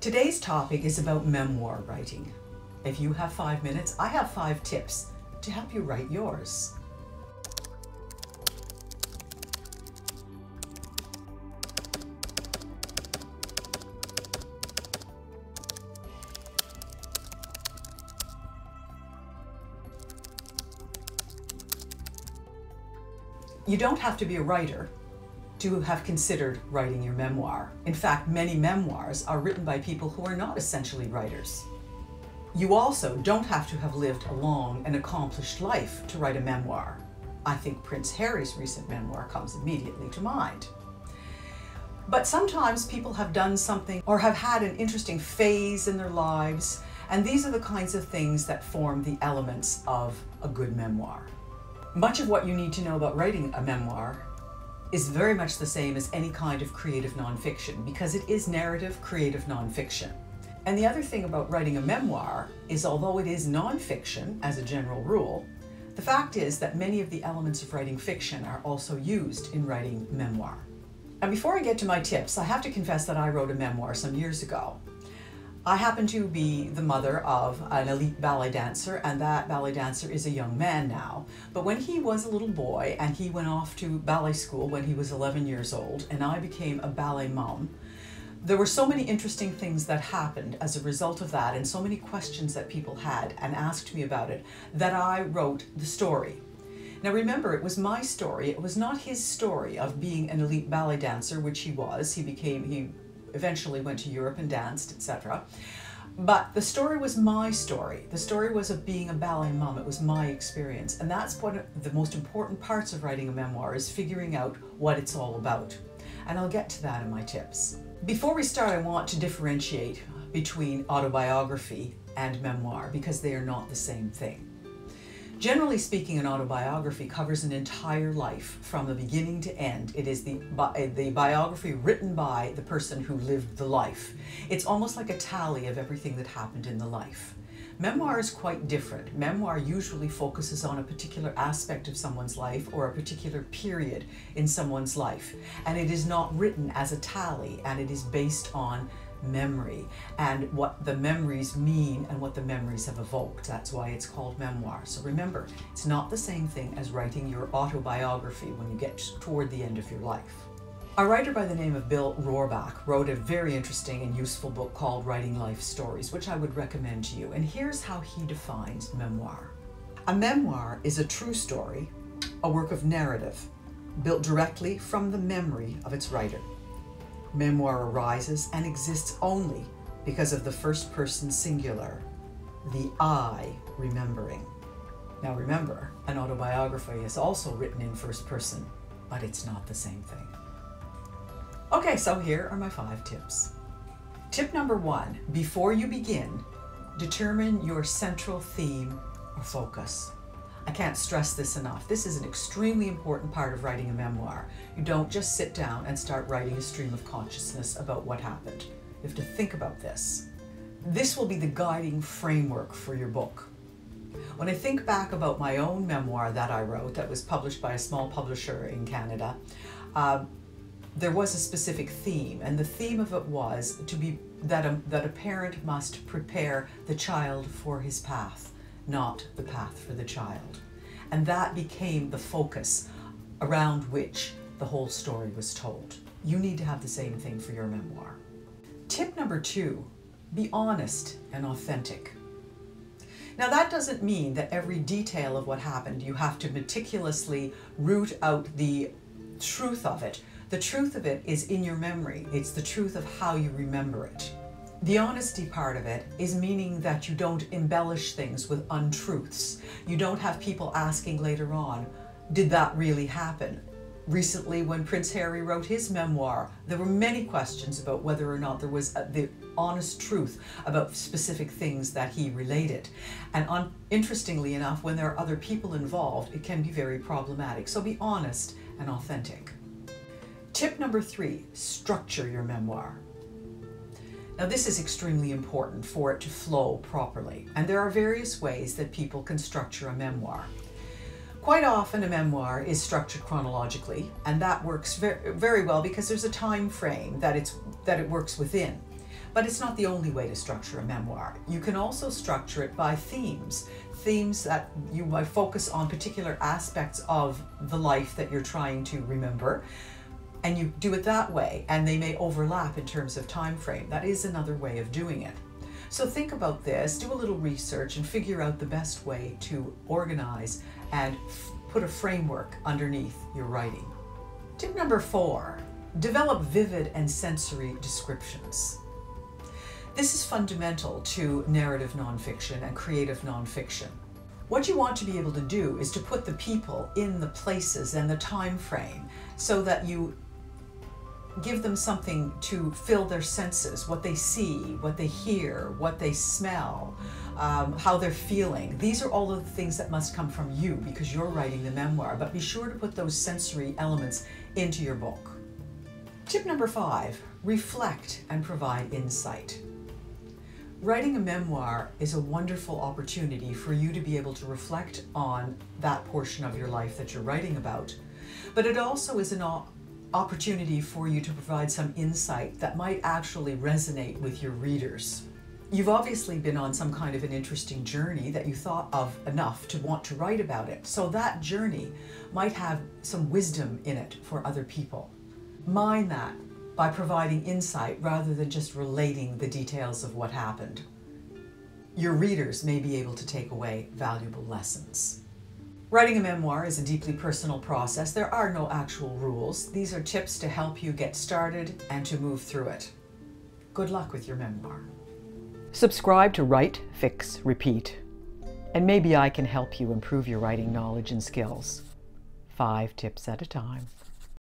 Today's topic is about memoir writing. If you have 5 minutes, I have 5 tips to help you write yours. You don't have to be a writer to have considered writing your memoir. In fact, many memoirs are written by people who are not essentially writers. You also don't have to have lived a long and accomplished life to write a memoir. I think Prince Harry's recent memoir comes immediately to mind. But sometimes people have done something or have had an interesting phase in their lives, and these are the kinds of things that form the elements of a good memoir. Much of what you need to know about writing a memoir is very much the same as any kind of creative nonfiction, because it is narrative, creative nonfiction. And the other thing about writing a memoir is, although it is nonfiction as a general rule, the fact is that many of the elements of writing fiction are also used in writing memoir. And before I get to my tips, I have to confess that I wrote a memoir some years ago. I happen to be the mother of an elite ballet dancer, and that ballet dancer is a young man now. But when he was a little boy and he went off to ballet school when he was 11 years old, and I became a ballet mom, there were so many interesting things that happened as a result of that, and so many questions that people had and asked me about it, that I wrote the story. Now remember, it was my story. It was not his story of being an elite ballet dancer, which he was. He eventually went to Europe and danced, etc. But the story was my story. The story was of being a ballet mom. It was my experience. And that's one of the most important parts of writing a memoir, is figuring out what it's all about. And I'll get to that in my tips. Before we start, I want to differentiate between autobiography and memoir, because they are not the same thing. Generally speaking, an autobiography covers an entire life from the beginning to end. It is the biography written by the person who lived the life. It's almost like a tally of everything that happened in the life. Memoir is quite different. Memoir usually focuses on a particular aspect of someone's life or a particular period in someone's life. And it is not written as a tally, and it is based on memory and what the memories mean and what the memories have evoked. That's why it's called memoir. So remember, it's not the same thing as writing your autobiography when you get toward the end of your life. A writer by the name of Bill Rohrbach wrote a very interesting and useful book called Writing Life Stories, which I would recommend to you. And here's how he defines memoir. A memoir is a true story, a work of narrative, built directly from the memory of its writer. Memoir arises and exists only because of the first person singular, the I remembering. Now remember, an autobiography is also written in first person, but it's not the same thing. Okay, so here are my 5 tips. Tip number 1, before you begin, determine your central theme or focus. I can't stress this enough. This is an extremely important part of writing a memoir. You don't just sit down and start writing a stream of consciousness about what happened. You have to think about this. This will be the guiding framework for your book. When I think back about my own memoir that I wrote, that was published by a small publisher in Canada, there was a specific theme, and the theme of it was that a parent must prepare the child for his path, not the path for the child. And that became the focus around which the whole story was told. You need to have the same thing for your memoir. Tip number 2, be honest and authentic. Now that doesn't mean that every detail of what happened, you have to meticulously root out the truth of it. The truth of it is in your memory. It's the truth of how you remember it. The honesty part of it is meaning that you don't embellish things with untruths. You don't have people asking later on, did that really happen? Recently, when Prince Harry wrote his memoir, there were many questions about whether or not there was the honest truth about specific things that he related. And interestingly enough, when there are other people involved, it can be very problematic. So be honest and authentic. Tip number 3, structure your memoir. Now this is extremely important for it to flow properly, and there are various ways that people can structure a memoir. Quite often a memoir is structured chronologically, and that works very well because there's a time frame that it works within. But it's not the only way to structure a memoir. You can also structure it by themes. Themes that you might focus on particular aspects of the life that you're trying to remember. And you do it that way, and they may overlap in terms of time frame. That is another way of doing it. So think about this, do a little research, and figure out the best way to organize and put a framework underneath your writing. Tip number 4, develop vivid and sensory descriptions. This is fundamental to narrative nonfiction and creative nonfiction. What you want to be able to do is to put the people in the places and the time frame so that you give them something to fill their senses, what they see, what they hear, what they smell, how they're feeling. These are all of the things that must come from you because you're writing the memoir, but be sure to put those sensory elements into your book. Tip number 5, reflect and provide insight. Writing a memoir is a wonderful opportunity for you to be able to reflect on that portion of your life that you're writing about, but it also is an opportunity for you to provide some insight that might actually resonate with your readers. You've obviously been on some kind of an interesting journey that you thought of enough to want to write about it, so that journey might have some wisdom in it for other people. Mine that by providing insight rather than just relating the details of what happened. Your readers may be able to take away valuable lessons. Writing a memoir is a deeply personal process. There are no actual rules. These are tips to help you get started and to move through it. Good luck with your memoir. Subscribe to Write, Fix, Repeat, and maybe I can help you improve your writing knowledge and skills. 5 tips at a time.